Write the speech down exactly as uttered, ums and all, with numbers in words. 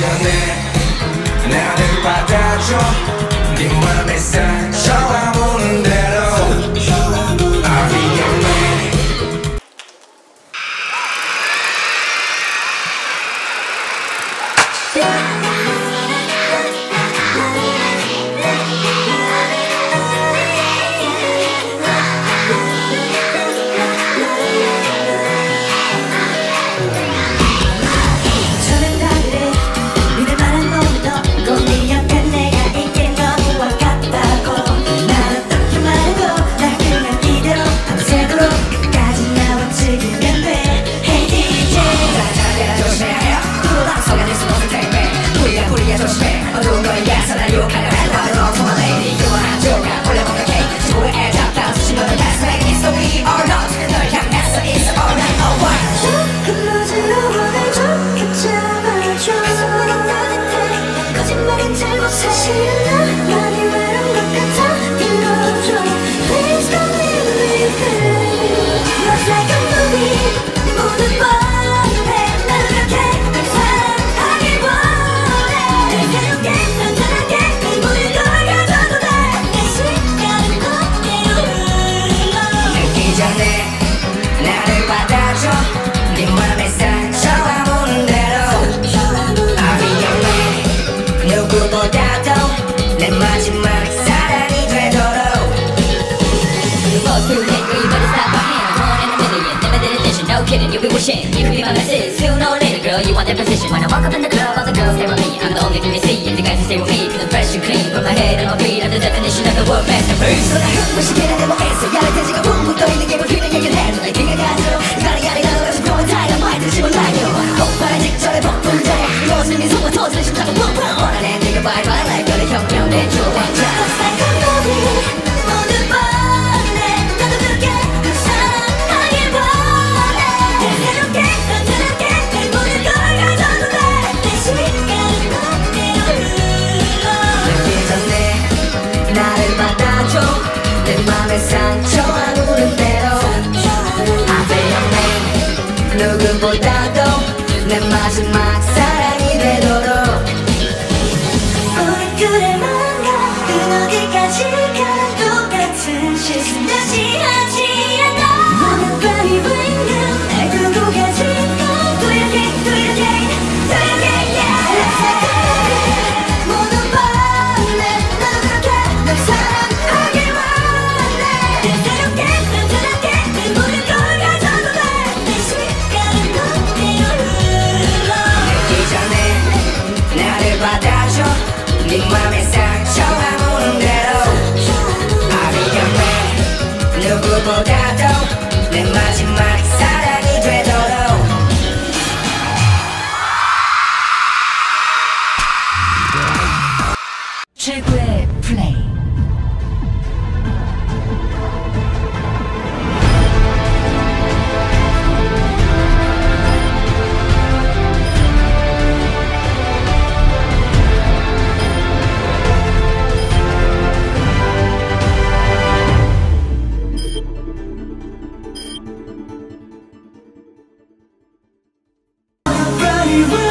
전에 나를 받아줘. 네 맘에 상처가 보는 대로 I'll be your man. Kidding, you'll be wishing you could be my missus. Sooner or later, girl, you want that position. When I walk up in the club, all the girls stare at me. I'm the only thing they see, and the guys who stay with me feeling fresh and clean from my head and my feet. I'm the definition of the word masterpiece. So I hope we should get out of my head. So y'all are dancing around with all the game of feeling in your head. Like nigga got you, gotta gotta gotta let you go and tie your mind to the shit with like you. Hope by the time I pop from the day, yours and his own toes, let's just have a one one. All that nigga bye bye, like girl, you're down and you're like that. 상처가 부른 대로 I'll be your man. 누구보다도 내 마지막 사랑이 되도록 우리 둘에만 가든 어디까지 가도 같은 실수 다시 하지 않아. 너는 바리 윙글 날 끌고 가지. Do your thing, do your thing, do your thing, yeah. Let's go. 모든 밤에 나도 그렇게 널 사랑하게 네 맘에 상처가 무는 대로 I'll be your man. 누구보다도 내 마지막 사랑이 되도록 최고의 플레이. We